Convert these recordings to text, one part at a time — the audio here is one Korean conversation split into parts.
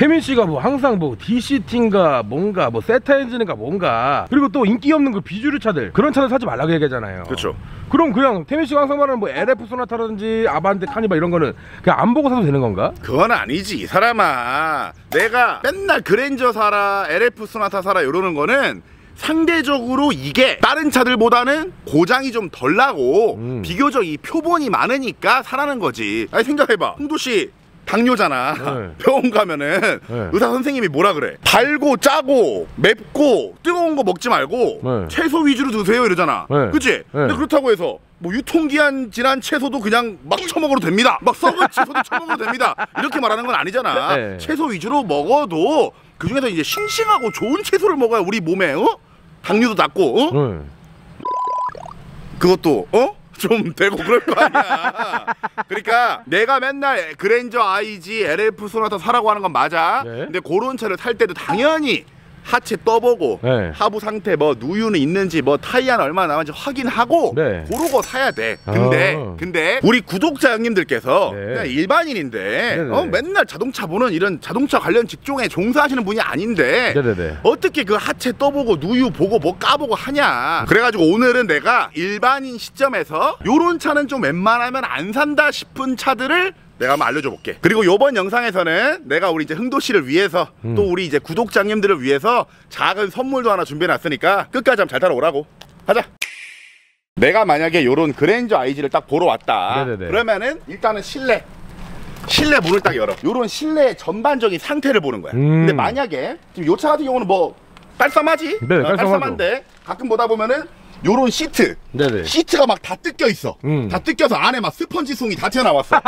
혜민씨가 뭐 항상 뭐 DCT인가 뭔가 뭐 세타 엔진인가 뭔가, 그리고 또 인기 없는 그 비주류 차들, 그런 차는 사지 말라고 얘기하잖아요. 그렇죠. 그럼 그냥 태민씨가 항상 말하는 뭐 LF 소나타라든지 아반떼 카니발 이런 거는 그냥 안 보고 사도 되는 건가? 그건 아니지 이 사람아. 내가 맨날 그랜저 사라 LF 소나타 사라 이러는 거는 상대적으로 이게 다른 차들보다는 고장이 좀 덜 나고 비교적 이 표본이 많으니까 사라는 거지. 아니 생각해봐, 홍도씨 당뇨잖아. 네. 병원 가면은 네. 의사 선생님이 뭐라 그래? 달고 짜고 맵고 뜨거운 거 먹지 말고 네. 채소 위주로 드세요 이러잖아. 네. 그치? 네. 근데 그렇다고 해서 뭐 유통기한 지난 채소도 그냥 막 처먹어도 됩니다, 막 썩은 채소도 처먹어도 됩니다 이렇게 말하는 건 아니잖아. 네. 채소 위주로 먹어도 그중에서 이제 싱싱하고 좋은 채소를 먹어야 우리 몸에 당뇨도 낫고 네. 그것도 좀 되고 그럴 거 아니야. 그러니까 내가 맨날 그랜저 IG, LF 소나타 사라고 하는 건 맞아. 네. 근데 그런 차를 살 때도 당연히 하체 떠보고 네. 하부 상태 뭐 누유는 있는지 뭐 타이어는 얼마나 남았는지 확인하고 네. 고르고 사야 돼. 근데 우리 구독자 형님들께서 네. 그냥 일반인인데 맨날 자동차 보는 이런 자동차 관련 직종에 종사하시는 분이 아닌데 네네네. 어떻게 그 하체 떠보고 누유 보고 뭐 까보고 하냐. 그래가지고 오늘은 내가 일반인 시점에서 요런 차는 좀 웬만하면 안 산다 싶은 차들을 내가 한번 알려줘볼게. 그리고 요번 영상에서는 내가 우리 이제 흥도씨를 위해서 또 우리 이제 구독자님들을 위해서 작은 선물도 하나 준비해놨으니까 끝까지 한번 잘 따라오라고. 가자. 내가 만약에 요런 그랜저 IG를 딱 보러 왔다. 네네네. 그러면은 일단은 실내 문을 딱 열어. 요런 실내의 전반적인 상태를 보는 거야. 근데 만약에 지금 요 차 같은 경우는 뭐 깔쌈하지? 네, 깔쌈한데 가끔 보다 보면은 요런 시트, 네네. 시트가 막 다 뜯겨 있어. 다 뜯겨서 안에 막 스펀지 송이 다 튀어나왔어.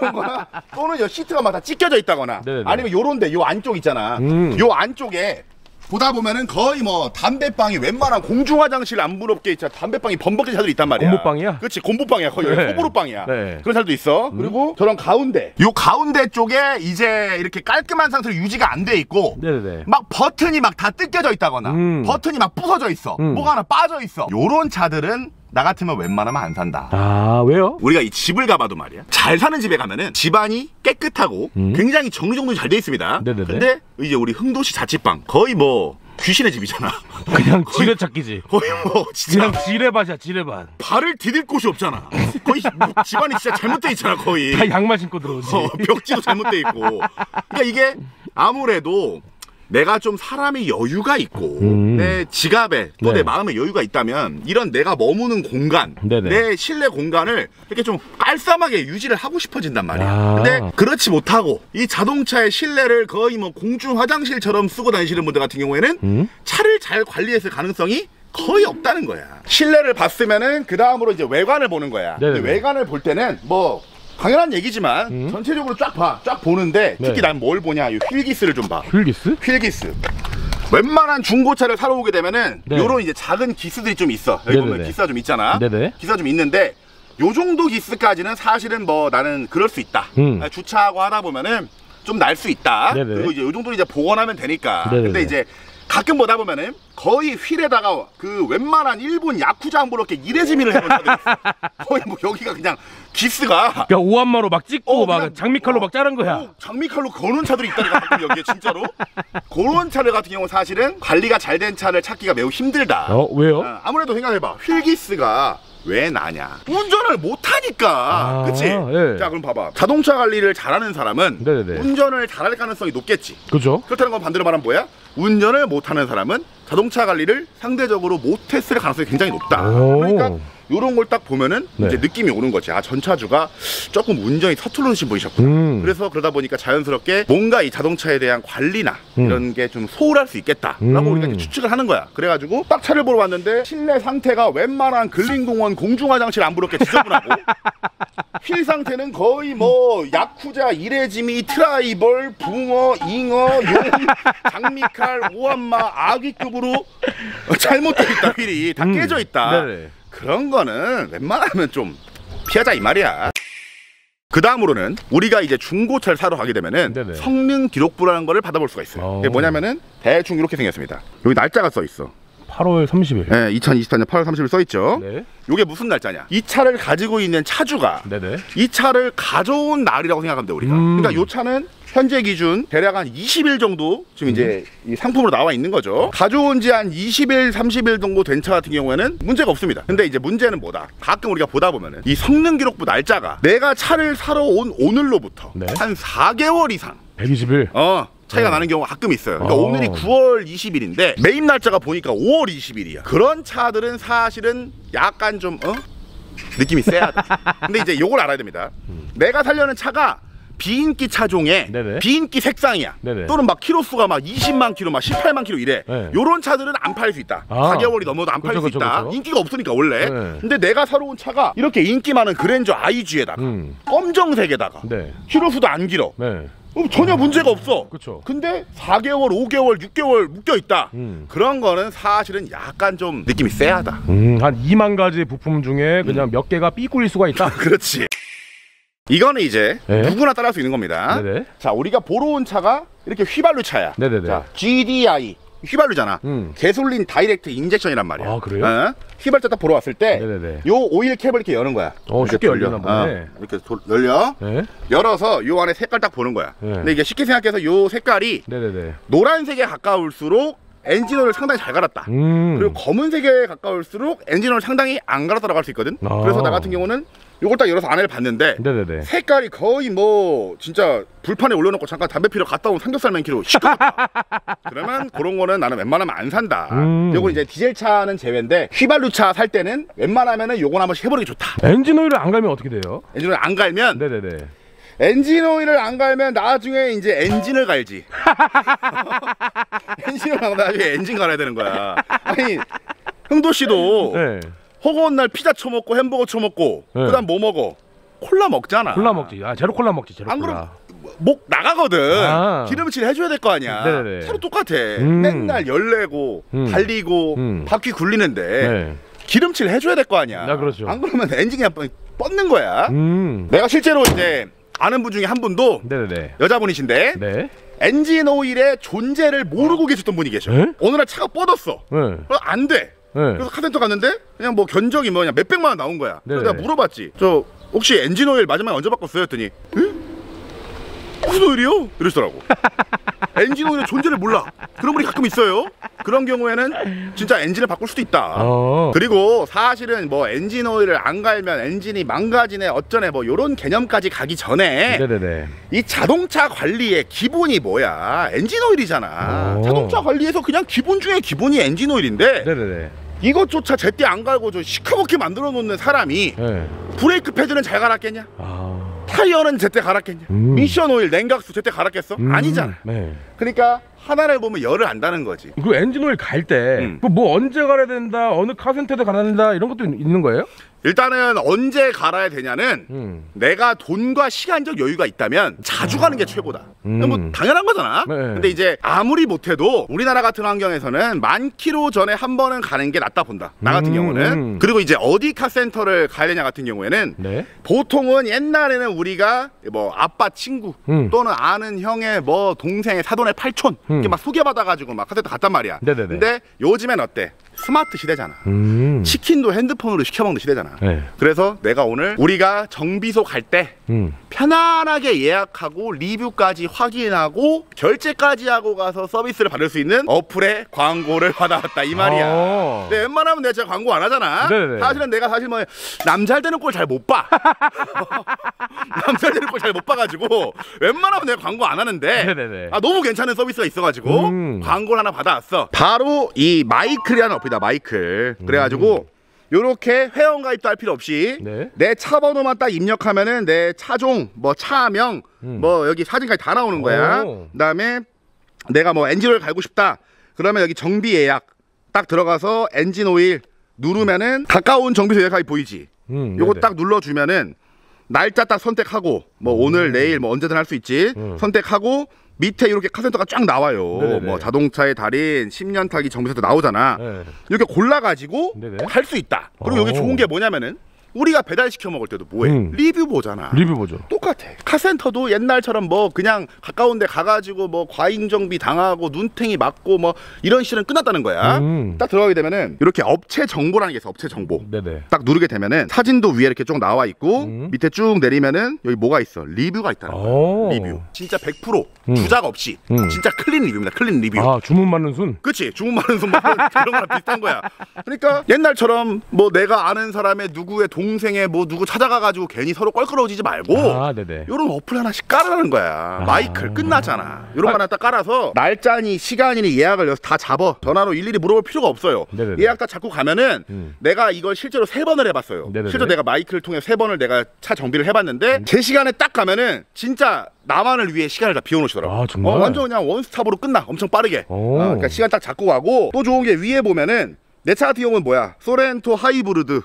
그런거나 또는 요 시트가 막 다 찢겨져 있다거나, 네네. 아니면 요런데 요 안쪽 있잖아. 요 안쪽에 보다 보면은 거의 뭐 담배빵이 웬만한 공중 화장실 안 부럽게 있잖아. 담배빵이 범벅진 차들이 있단 말이야. 곰보빵이야? 그렇지, 곰보빵이야. 거의 네. 호불호빵이야. 네. 그런 차들도 있어. 그리고 저런 가운데, 요 가운데 쪽에 이제 이렇게 깔끔한 상태로 유지가 안 돼 있고, 네네. 막 버튼이 막 다 뜯겨져 있다거나, 버튼이 막 부서져 있어, 뭐가 하나 빠져 있어. 요런 차들은 나 같으면 웬만하면 안 산다. 아, 왜요? 우리가 이 집을 가봐도 말이야, 잘 사는 집에 가면은 집안이 깨끗하고 굉장히 정리정돈이 잘 돼 있습니다. 네네네. 근데 이제 우리 흥도시 자취방 거의 뭐 귀신의 집이잖아. 그냥 지뢰찾기지. 거의 뭐 진짜 그냥 지뢰밭이야, 지뢰밭. 발을 디딜 곳이 없잖아. 거의 뭐 집안이 진짜 잘못돼 있잖아. 거의 다 양말 신고 들어오지. 벽지도 잘못돼 있고. 그러니까 이게 아무래도 내가 좀 사람이 여유가 있고 내 지갑에 또 내 네. 마음에 여유가 있다면 이런 내가 머무는 공간, 네네. 내 실내 공간을 이렇게 좀 깔쌈하게 유지를 하고 싶어진단 말이야. 아. 근데 그렇지 못하고 이 자동차의 실내를 거의 뭐 공중 화장실처럼 쓰고 다니시는 분들 같은 경우에는 차를 잘 관리했을 가능성이 거의 없다는 거야. 실내를 봤으면은 그 다음으로 이제 외관을 보는 거야. 근데 외관을 볼 때는 뭐 당연한 얘기지만 전체적으로 쫙 봐. 쫙 보는데 네. 특히 난 뭘 보냐, 이 휠기스를 좀 봐. 휠기스? 휠기스. 웬만한 중고차를 사러 오게 되면은 네. 요런 이제 작은 기스들이 좀 있어. 여기 네네네. 보면 기스가 좀 있잖아. 네네. 기스가 좀 있는데 요 정도 기스까지는 사실은 뭐 나는 그럴 수 있다. 주차하고 하다 보면은 좀 날 수 있다. 네네. 그리고 이제 요 정도로 이제 복원하면 되니까. 네네네. 근데 이제 가끔 보다 보면은 거의 휠에다가 그 웬만한 일본 야쿠자 안 부럽게 이레즈미를 해놓은 차들이 있어. 거의 뭐 여기가 그냥 기스가 그냥 오한마로 막 찍고 막 장미칼로 막 자른 거야. 장미칼로 거는 차들이 있다니까 가끔 여기에 진짜로. 그런 차들 같은 경우는 사실은 관리가 잘 된 차를 찾기가 매우 힘들다. 왜요? 아무래도 생각해봐. 휠기스가 왜 나냐, 운전을 못하니까. 아, 그치? 예. 자 그럼 봐봐. 자동차 관리를 잘하는 사람은 네네네. 운전을 잘할 가능성이 높겠지. 그죠? 그렇다는 건 반대로 말하면 뭐야? 운전을 못하는 사람은 자동차 관리를 상대적으로 못했을 가능성이 굉장히 높다. 그러니까 요런 걸 딱 보면은 네. 이제 느낌이 오는 거지. 아, 전차주가 조금 운전이 서투르신 분이셨구나. 그래서 그러다 보니까 자연스럽게 뭔가 이 자동차에 대한 관리나 이런 게 좀 소홀할 수 있겠다라고 우리가 이렇게 추측을 하는 거야. 그래가지고 딱 차를 보러 왔는데 실내 상태가 웬만한 근린공원 공중화장실 안 부럽게 지저분하고 휠 상태는 거의 뭐 야쿠자, 이레지미, 트라이벌, 붕어, 잉어, 용, 장미칼, 오한마, 아귀급으로 잘못돼 있다. 휠이 다 깨져 있다. 네네. 그런 거는 웬만하면 좀 피하자 이 말이야. 그 다음으로는 우리가 이제 중고차를 사러 가게 되면은 네네. 성능 기록부라는 거를 받아볼 수가 있어요. 이게 뭐냐면은 대충 이렇게 생겼습니다. 여기 날짜가 써 있어. 8월 30일. 네, 2024년 8월 30일 써있죠. 네. 이게 무슨 날짜냐? 이 차를 가지고 있는 차주가 네네. 이 차를 가져온 날이라고 생각하면 돼, 우리가. 그러니까 이 차는 현재 기준 대략 한 20일 정도 지금 이제 이 상품으로 나와 있는 거죠. 가져온 지 한 20일, 30일 정도 된 차 같은 경우에는 문제가 없습니다. 근데 이제 문제는 뭐다? 가끔 우리가 보다 보면은 이 성능 기록부 날짜가 내가 차를 사러 온 오늘로부터 네. 한 4개월 이상 120일? 차이가 나는 경우가 가끔 있어요. 그러니까 오늘이 9월 20일인데 매입 날짜가 보니까 5월 20일이야. 그런 차들은 사실은 약간 좀 느낌이 쎄하다. 근데 이제 요걸 알아야 됩니다. 내가 살려는 차가 비인기 차종에 네네. 비인기 색상이야. 네네. 또는 막 키로수가 막 20만 키로, 막 18만 키로 이래. 네. 요런 차들은 안 팔 수 있다. 4개월이 넘어도 안 팔 수 있다. 그쵸. 인기가 없으니까 원래. 네. 근데 내가 사러 온 차가 이렇게 인기 많은 그랜저 IG에다가 검정색에다가 네. 키로수도 안 길어. 네. 전혀 문제가 없어. 그쵸. 근데 4개월, 5개월, 6개월 묶여있다. 그런 거는 사실은 약간 좀 느낌이 쎄하다. 한 2만 가지 부품 중에 그냥 몇 개가 삐꿀릴 수가 있다. 그렇지. 이거는 이제 네. 누구나 따라할 수 있는 겁니다. 네네. 자, 우리가 보러 온 차가 이렇게 휘발유 차야. 네네네. 자, GDI 휘발유잖아. 개솔린 다이렉트 인젝션이란 말이야. 아, 그래요? 휘발유 딱 보러 왔을 때 요 오일 캡을 이렇게 여는 거야. 쉽게 열려. 이렇게 열려. 네. 열어서 요 안에 색깔 딱 보는 거야. 네. 근데 이게 쉽게 생각해서 요 색깔이 네네네. 노란색에 가까울수록 엔진오일을 상당히 잘 갈았다. 그리고 검은색에 가까울수록 엔진오일 상당히 안 갈았다라고 할 수 있거든. 그래서 나 같은 경우는 요걸 딱 열어서 안을 봤는데 네네네. 색깔이 거의 뭐 진짜 불판에 올려놓고 잠깐 담배 피러 갔다 온 삼겹살 맨키로 시끄럽다. 그러면 그런 거는 나는 웬만하면 안 산다. 요건 이제 디젤차는 제외인데 휘발유차 살 때는 웬만하면은 요건 한번 해보는 게 좋다. 엔진오일을 안 갈면 어떻게 돼요? 엔진오일 안 갈면 네네네. 엔진오일을 안 갈면 나중에 이제 엔진을 갈지. 엔진을 갈면 나중에 엔진 갈아야 되는 거야. 아니 흥도씨도 네. 허구한 날 피자 처먹고 햄버거 처먹고 네. 그 다음 뭐 먹어? 콜라 먹잖아. 콜라 먹지. 아, 제로콜라 먹지. 제로콜라. 안 그럼 목 나가거든. 기름칠 해줘야 될 거 아니야. 네네. 차로 똑같아. 맨날 열내고 달리고 바퀴 굴리는데 네. 기름칠 해줘야 될 거 아니야. 아, 그렇죠. 안 그러면 엔진이 한번 뻗는 거야. 내가 실제로 이제 아는 분 중에 한 분도 네네네. 여자분이신데 네. 엔진오일의 존재를 모르고 계셨던 분이 계셔. 네? 어느 날 차가 뻗었어. 네. 안 돼. 네. 그래서 카센터 갔는데 그냥 뭐 견적이 뭐 그냥 몇백만 원 나온 거야. 그래서 내가 물어봤지. 저 혹시 엔진오일 마지막에 언제 바꿨어요? 했더니 무슨 오일이요? 이러시더라고. 엔진오일의 존재를 몰라. 그런 분이 가끔 있어요. 그런 경우에는 진짜 엔진을 바꿀 수도 있다. 그리고 사실은 뭐 엔진오일을 안 갈면 엔진이 망가지네 어쩌네 뭐 요런 개념까지 가기 전에 네네네. 이 자동차 관리의 기본이 뭐야? 엔진오일이잖아. 자동차 관리에서 그냥 기본 중에 기본이 엔진오일인데 네네네. 이것조차 제때 안 갈고 좀 시커멓게 만들어 놓는 사람이 네. 브레이크 패드는 잘 갈았겠냐? 타이어는 제때 갈았겠냐? 미션 오일, 냉각수 제때 갈았겠어? 아니잖아. 네. 그러니까 하나를 보면 열을 안다는 거지. 그 엔진 오일 갈 때 뭐 언제 갈아야 된다, 어느 카센터에서 갈아야 된다 이런 것도 있는 거예요? 일단은 언제 갈아야 되냐는 내가 돈과 시간적 여유가 있다면 자주 가는 게 최고다. 뭐 당연한 거잖아. 네. 근데 이제 아무리 못해도 우리나라 같은 환경에서는 10,000km 전에 한 번은 가는 게 낫다 본다. 나 같은 경우는. 그리고 이제 어디 카센터를 가야 되냐 같은 경우에는 네. 보통은 옛날에는 우리가 뭐 아빠 친구 또는 아는 형의 뭐 동생의 사돈의 팔촌 이렇게 막 소개받아가지고 막 카센터 갔단 말이야. 네네네. 근데 요즘엔 어때? 스마트 시대잖아. 치킨도 핸드폰으로 시켜먹는 시대잖아. 네. 그래서 내가 오늘 우리가 정비소 갈 때 편안하게 예약하고 리뷰까지 확인하고 결제까지 하고 가서 서비스를 받을 수 있는 어플의 광고를 받아왔다 이 말이야. 근데 웬만하면 내가 진짜 광고 안 하잖아. 네네. 사실은 내가 사실 뭐 남잘 되는 꼴 잘 못 봐. 남잘 되는 꼴 잘 못 봐가지고 웬만하면 내가 광고 안 하는데 네네네. 아, 너무 괜찮은 서비스가 있어가지고 광고를 하나 받아왔어. 바로 이 마이클이라는 어플이다. 마이클. 그래가지고 요렇게 회원가입도 할 필요 없이 네. 내 차 번호만 딱 입력하면은 내 차종, 뭐 차명, 뭐 여기 사진까지 다 나오는 거야. 그 다음에 내가 뭐 엔진오일 갈고 싶다 그러면 여기 정비 예약 딱 들어가서 엔진오일 누르면은 가까운 정비소 예약하기 보이지. 요거 네네. 딱 눌러주면은 날짜 딱 선택하고 뭐 오늘 내일 뭐 언제든 할 수 있지. 선택하고 밑에 이렇게 카센터가 쫙 나와요. 네네네. 뭐 자동차의 달인 10년 타기 정비센터 나오잖아. 네네. 이렇게 골라가지고 할 수 있다. 그리고 이게 좋은 게 뭐냐면은 우리가 배달시켜 먹을 때도 뭐해? 리뷰 보잖아. 리뷰 보죠. 똑같아. 카센터도 옛날처럼 뭐 그냥 가까운 데 가가지고 뭐 과잉정비 당하고 눈탱이 맞고 뭐 이런 실은 끝났다는 거야. 딱 들어가게 되면은 이렇게 업체 정보라는 게 있어. 업체 정보. 네네. 딱 누르게 되면은 사진도 위에 이렇게 쭉 나와 있고 밑에 쭉 내리면은 여기 뭐가 있어? 리뷰가 있다는 거야. 리뷰. 진짜 100% 주작 없이 진짜 클린 리뷰입니다. 클린 리뷰. 아, 주문 많은 순? 그치. 주문 많은 순. 그런 거랑 비슷한 거야. 그러니까 옛날처럼 뭐 내가 아는 사람의 누구의 동생의 뭐 누구 찾아가가지고 괜히 서로 껄끄러워지지 말고 아, 네네. 요런 어플 하나씩 깔아라는 거야. 아. 마이클 끝나잖아. 요런 거 하나 딱 깔아서 날짜니 시간이니 예약을 다 잡아. 전화로 일일이 물어볼 필요가 없어요. 네네네. 예약 다 잡고 가면은 내가 이걸 실제로 3번을 해봤어요. 네네네. 실제로 내가 마이클을 통해 3번을 내가 차 정비를 해봤는데 제 시간에 딱 가면은 진짜 나만을 위해 시간을 다 비워놓으시더라고. 아, 정말? 완전 그냥 원스톱으로 끝나. 엄청 빠르게. 그러니까 시간 딱 잡고 가고 또 좋은 게 위에 보면은 내 차 같은 경우는 뭐야? 소렌토 하이브르드.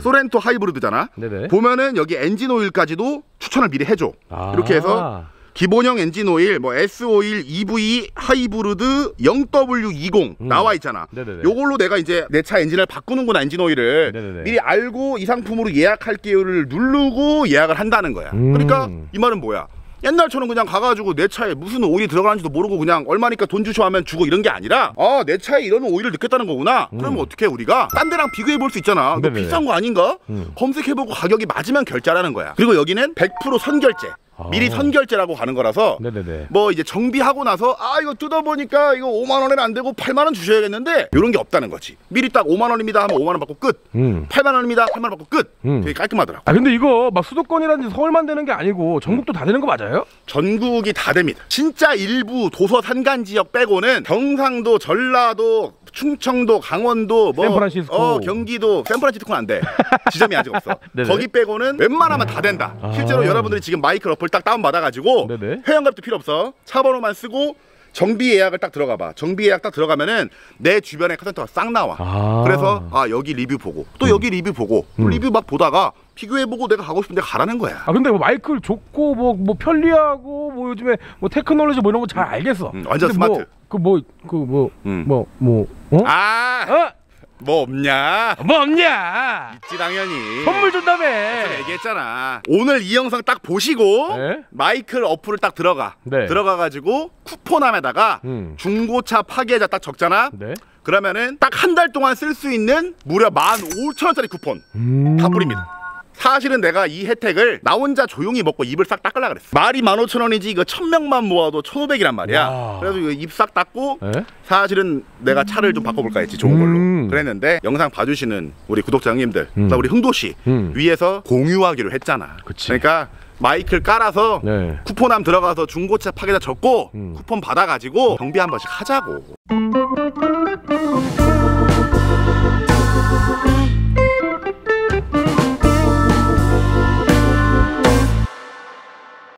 소렌토 하이브르드잖아. 네네. 보면은 여기 엔진 오일까지도 추천을 미리 해줘. 아 이렇게 해서 기본형 엔진 오일, 뭐 S-OIL EV 하이브르드 0W20 나와 있잖아. 네네네. 요걸로 내가 이제 내 차 엔진을 바꾸는구나, 엔진 오일을. 네네네. 미리 알고 이 상품으로 예약할게요를 누르고 예약을 한다는 거야. 그러니까 이 말은 뭐야? 옛날처럼 그냥 가가지고 내 차에 무슨 오일이 들어가는지도 모르고 그냥 얼마니까 돈 주셔 하면 주고 이런 게 아니라 아, 내 차에 이런 오일을 넣겠다는 거구나. 그러면 어떻게 우리가 딴 데랑 비교해 볼 수 있잖아. 이거 비싼 거 아닌가? 검색해보고 가격이 맞으면 결제하라는 거야. 그리고 여기는 100% 선결제. 미리 선결제라고 가는 거라서 네네네. 뭐 이제 정비하고 나서 아 이거 뜯어보니까 이거 5만원에는 안 되고 8만원 주셔야겠는데 이런 게 없다는 거지. 미리 딱 5만원입니다 하면 5만원 받고 끝. 8만원입니다 8만원 받고 끝. 되게 깔끔하더라고. 아 근데 이거 막 수도권이라든지 서울만 되는 게 아니고 전국도 다 되는 거 맞아요? 전국이 다 됩니다. 진짜 일부 도서 산간 지역 빼고는 경상도, 전라도, 충청도, 강원도, 뭐 샌프란시스코, 경기도, 샌프란시스코는 안 돼. 지점이 아직 없어. 거기 빼고는 웬만하면 다 된다. 실제로 여러분들이 지금 마이클 어플 딱 다운 받아가지고 네네. 회원가입도 필요 없어. 차 번호만 쓰고 정비 예약을 딱 들어가봐. 정비 예약 딱 들어가면은 내 주변에 카센터가 싹 나와. 아 그래서 아 여기 리뷰 보고 또 여기 리뷰 보고 리뷰 막 보다가 비교해보고 내가 가고 싶은데 가라는 거야. 아 근데 뭐 마이클 좋고 뭐 편리하고 뭐 요즘에 뭐 테크놀로지 뭐 이런 거 잘 알겠어. 완전 스마트. 뭐 없냐? 뭐 없냐? 있지 당연히. 선물 준다며. 얘기했잖아. 오늘 이 영상 딱 보시고 네? 마이클 어플을 딱 들어가. 네. 들어가가지고 쿠폰함에다가 중고차 파괴자 딱 적잖아. 네. 그러면은 딱 한 달 동안 쓸 수 있는 무려 15,000원짜리 쿠폰 다 뿌립니다. 사실은 내가 이 혜택을 나 혼자 조용히 먹고 입을 싹 닦으려고 그랬어. 말이 15,000원이지 이거 1,000명만 모아도 1,500이란 말이야. 와. 그래서 이거 입 싹 닦고 에? 사실은 내가 차를 좀 바꿔볼까 했지. 좋은 걸로. 그랬는데 영상 봐주시는 우리 구독자 형님들 우리 흥도씨 위에서 공유하기로 했잖아. 그치. 그러니까 마이클 깔아서 네. 쿠폰함 들어가서 중고차 파괴자 적고 쿠폰 받아가지고 정비 한 번씩 하자고.